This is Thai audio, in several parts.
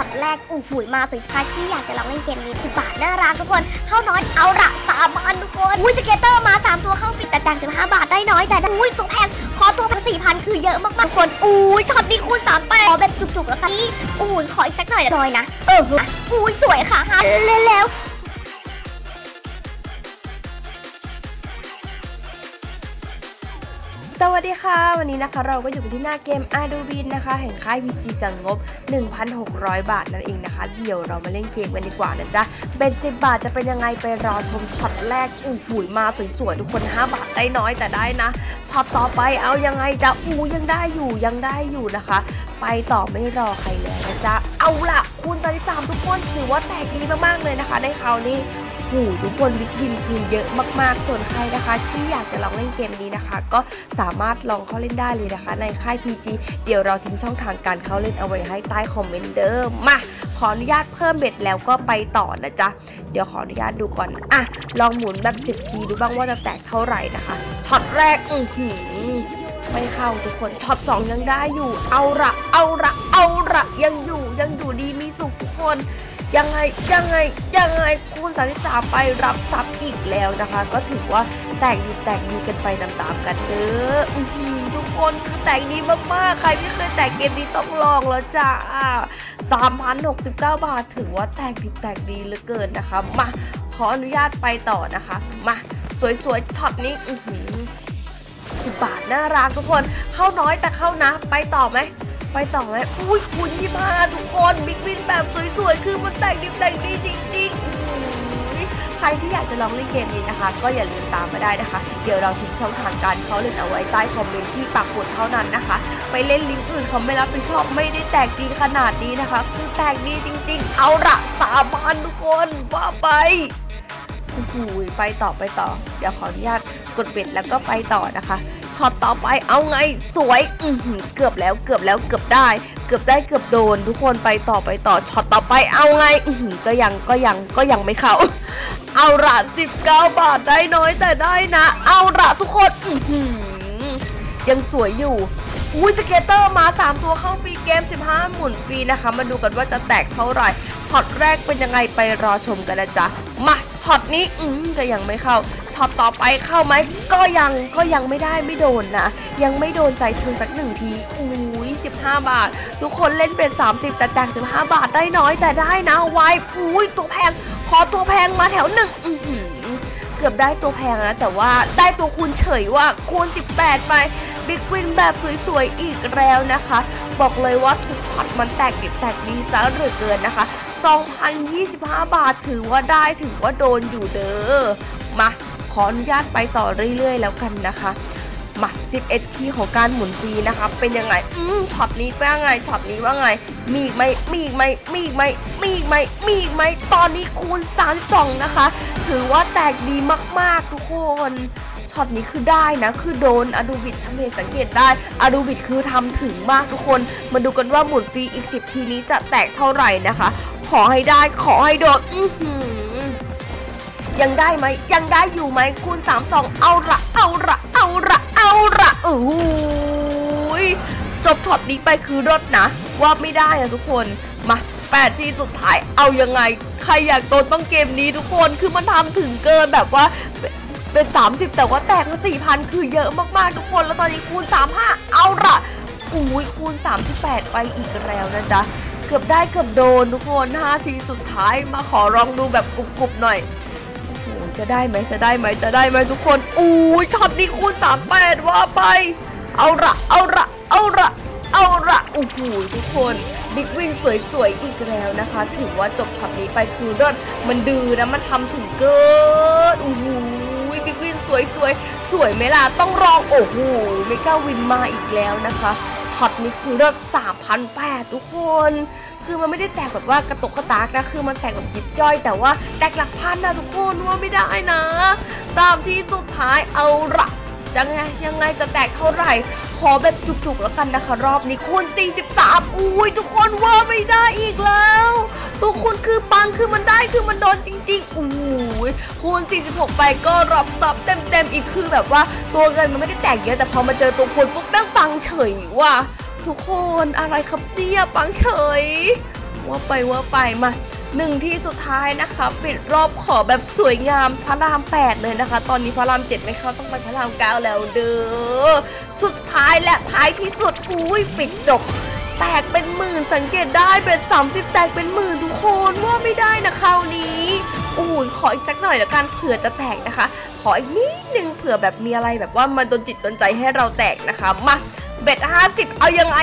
ช็อตแรกอู้หูยมาสุดท้ายที่อยากจะลองเล่นเกมนี้10 บาทน่ารักทุกคนเข้าน้อยเอาละ3 บาททุกคนอุ้ยจะเกเตอร์มา3ตัวเข้าปิดแต่ดัง15 บาทได้น้อยแต่อุ้ยตัวแพงขอตัวพัน4,000คือเยอะมากๆทุกคนอุ้ยช็อตนี้คูณ3ไปขอแบบจุกๆแล้วค่ะอู้ยขออีกสักหน่อยน้อยนะอุ้ยสวยค่ะฮะแล้วสวัสดีค่ะวันนี้นะคะเราก็อยู่ที่หน้าเกม Arduino นะคะแห่งค่าย pg กับงบ 1,600 บาทนั่นเองนะคะเดี๋ยวเรามาเล่นเกมกันดีกว่านะจ๊ะเบ็ด10 บาทจะเป็นยังไงไปรอชมช็อตแรกอุ้ยสวยมาสวยๆทุกคน5 บาทได้น้อยแต่ได้นะช็อตต่อไปเอายังไงจะอู้ยังได้อยู่นะคะไปต่อไม่รอใครแล้วนะจ๊ะเอาละคูณ33ทุกคนถือว่าแตกดีมากๆเลยนะคะในคราวนี้ทุกคนวิกวินคืนเยอะมากๆส่วนใครนะคะที่อยากจะลองเล่นเกมนี้นะคะก็สามารถลองเข้าเล่นได้เลยนะคะในค่าย pg เดี๋ยวเราทิ้งช่องทางการเข้าเล่นเอาไว้ให้ใต้คอมเมนต์เดิมมาขออนุญาตเพิ่มเบ็ดแล้วก็ไปต่อนะจ๊ะเดี๋ยวขออนุญาตดูก่อนนะอ่ะลองหมุนแบบ10 ทีดูบ้างว่าจะแตกเท่าไหร่นะคะช็อตแรกไม่เข้าทุกคนช็อต2ยังได้อยู่เอาละยังอยู่ดีมีสุขทุกคนยังไงคูณ33ไปรับซับอีกแล้วนะคะก็ถือว่าแตกดีกันไปตามๆกันเด้อทุกคนคือแตกดีมากๆใครที่เคยแตกเกมนี้ต้องลองแล้วจ้า 3,069 บาทถือว่าแตกดีเหลือเกินนะคะมาขออนุญาตไปต่อนะคะมาสวยๆช็อตนี้10 บาทน่ารักทุกคนเข้าน้อยแต่เข้านะไปต่อไหมอุ้ยคุณที่มาทุกคนบิ๊กวินแบบสวยๆคือมันแต่งดีจริงๆใครที่อยากจะลองเล่นเกมนี้นะคะก็อย่าลืมตามมาได้นะคะเดี๋ยวเราทิ้งช่องทางการเขาเล่นเอาไว้ใต้คอมเมนต์ที่ปักหมุดเท่านั้นนะคะไปเล่นลิงก์อื่นเขาไม่รับผิดชอบไม่ได้แตกดีขนาดนี้นะคะคือแตกดีจริงๆเอาละ3,000ทุกคนว่าไปไปต่อเดี๋ยวขออนุญาตกดปิดแล้วก็ไปต่อนะคะช็อตต่อไปเอาไงสวยเกือบแล้วเกือบโดนทุกคนไปต่อช็อตต่อไปเอาไงก็ยังไม่เข้าเอาละ19 บาทได้น้อยแต่ได้นะเอาละทุกคนยังสวยอยู่อุ้ยสเกตเตอร์มา3ตัวเข้าฟรีเกม15หมุนฟรีนะคะมาดูกันว่าจะแตกเท่าไหร่ช็อตแรกเป็นยังไงไปรอชมกันนะจ๊ะมาช็อตนี้ก็ยังไม่เข้าช็อตต่อไปเข้าไหมก็ยังไม่ได้ไม่โดนนะยังไม่โดนใจเธอสัก1 ทีอุ้ย15 บาททุกคนเล่นเป็น30แต่แตก15 บาทได้น้อยแต่ได้นะไวอุ้ยตัวแพงขอตัวแพงมาแถว1เกือบได้ตัวแพงนะแต่ว่าได้ตัวคูณเฉยว่าคูณ18ไปบิ๊กวินแบบสวยๆอีกแล้วนะคะบอกเลยว่าทุกช็อตมันแตกดีซะเหลือเกินนะคะ 2,025 บาทถือว่าได้ถือว่าโดนอยู่เด้อมาขออนุญาตไปต่อเรื่อยๆแล้วกันนะคะมา11 ทีของการหมุนฟรีนะคะเป็นยังไงช็อตนี้ว่าไงมีอีกไหมตอนนี้คูณ32นะคะถือว่าแตกดีมากๆทุกคนช็อตนี้คือได้นะคือโดนArduinoทำให้สังเกตได้Arduinoคือทำถึงมากทุกคนมาดูกันว่าหมุนฟรีอีก10 ทีนี้จะแตกเท่าไหร่นะคะขอให้ได้ขอให้โดนยังได้ไหมยังได้อยู่ไหมคูณ32เอาละโอ้โหจบช็อตนี้ไปคือรถนะว่าไม่ได้อะทุกคนมา8 ทีสุดท้ายเอายังไงใครอยากโดนต้องเกมนี้ทุกคนคือมันทำถึงเกินแบบว่าเป็น30แต่ว่าแตกมา 4,000 คือเยอะมากๆทุกคนแล้วตอนนี้คูณ35เอาละอุ้ยคูณ38ไปอีกแล้วนะจ๊ะเกือบได้เกือบโดนทุกคน5 ทีสุดท้ายมาขอลองดูแบบกรุบๆหน่อยจะได้ไหมทุกคนอู้ช็อตนี้คูณ38ว่าไปเอาละโอ้โหทุกคนบิ๊กวินสวยๆอีกแล้วนะคะถือว่าจบช็อตนี้ไปคือรอดมันดื้อนะมันทำถึงเกินโอ้โหบิ๊กวินสวยไหมล่ะต้องรองโอ้โหเมก้าวินมาอีกแล้วนะคะช็อตนี้คือรอด 3,800 ทุกคนคือมันไม่ได้แตกแบบว่ากระตุกกระตากนะคือมันแตกแบบยิบย่อยแต่ว่าแตกหลักพันนะทุกคนว่าไม่ได้นะ3 ทีสุดท้ายเอาละยังไงจะแตกเท่าไหร่ขอแบบจุกๆแล้วกันนะคะรอบนี้คูณ43อุ้ยทุกคนว่าไม่ได้อีกแล้วตัวคูณคือปังคือมันได้คือมันโดนจริงๆอุ้ยคูณ46ไปก็รับซับเต็มอีกคือแบบว่าตัวเงินมันไม่ได้แตกเยอะแต่พอมาเจอตัวคูณปุ๊บแม่งปังเฉยว่ะทุกคนอะไรครับเนี่ยปังเฉย ว่าไปมาหนึ่งที่สุดท้ายนะคะปิดรอบขอแบบสวยงามพระราม8เลยนะคะตอนนี้พระราม7ไม่เข้าต้องไปพระราม9แล้วเด้อสุดท้ายและท้ายที่สุดอุ้ยปิดจบแตกเป็นหมื่นสังเกตได้เบ็ด30แตกเป็นหมื่นทุกคนว่าไม่ได้นะคราวนี้อุ้ยขออีกสักหน่อยแล้วกันเผื่อจะแตกนะคะขออีกนิดนึงเผื่อแบบมีอะไรแบบว่ามันโดนจิตโดนใจให้เราแตกนะคะมาเบ็ด50เอายังไง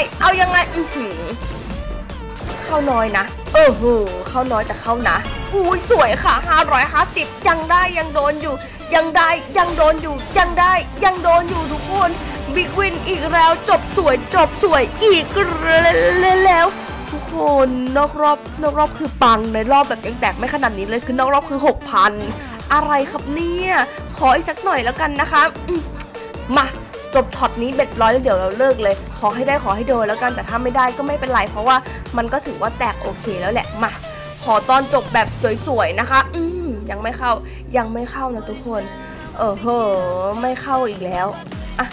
เข้าน้อยนะเออเข้าน้อยแต่เข้านะอุ้ยสวยค่ะ550ยังได้ยังโดนอยู่ทุกคนบิ๊กวินอีกแล้วจบสวยอีกแล้วทุกคนนอกรอบคือปังในรอบแบบยังแตกไม่ขนาดนี้เลยคือนอกรอบคือ 6,000 อะไรครับเนี่ยขออีกสักหน่อยแล้วกันนะคะมาจบช็อตนี้เบ็ดร้อยแล้วเดี๋ยวเราเลิกเลยขอให้โดนแล้วกันแต่ถ้าไม่ได้ก็ไม่เป็นไรเพราะว่ามันก็ถือว่าแตกโอเคแล้วแหละมาขอตอนจบแบบสวยๆนะคะยังไม่เข้านะทุกคนไม่เข้าอีกแล้วอ่ะ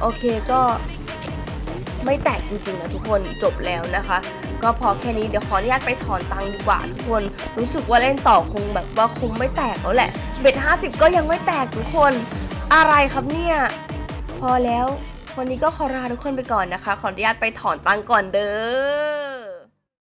โอเคก็ไม่แตกจริงๆนะทุกคนจบแล้วนะคะก็พอแค่นี้เดี๋ยวขออนุญาตไปถอนตังค์ดีกว่าทุกคนรู้สึกว่าเล่นต่อคงแบบว่าคงไม่แตกแล้วแหละเบ็ด50ก็ยังไม่แตกทุกคนอะไรครับเนี่ยพอแล้ววันนี้ก็ขอลาทุกคนไปก่อนนะคะขออนุญาตไปถอนตังค์ก่อนเด้อ